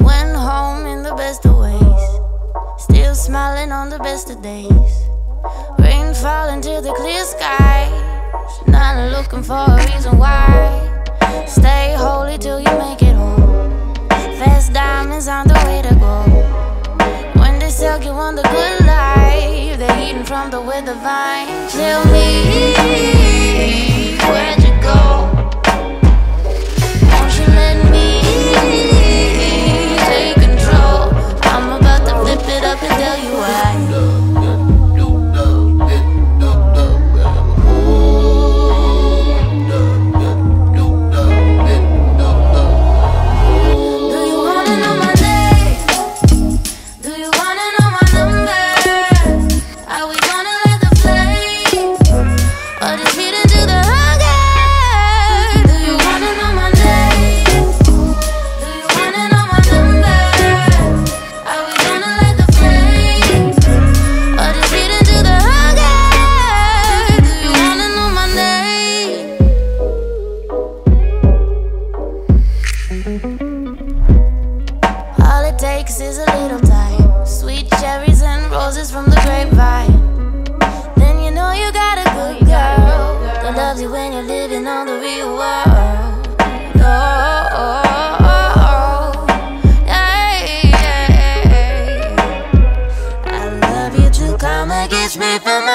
Went home in the best of ways, still smiling on the best of days. Rain falling to the clear skies, not looking for a reason why. Stay holy till you make it home. Fast diamonds on the way to go. When they sell you on the good life, they're eating from the weather vine. Tell me, where'd you go? Is a little time, sweet cherries and roses from the grapevine. Then you know you got a good girl that loves you when you're living on the real world. Oh, hey, hey, hey. I love you till karma gets me from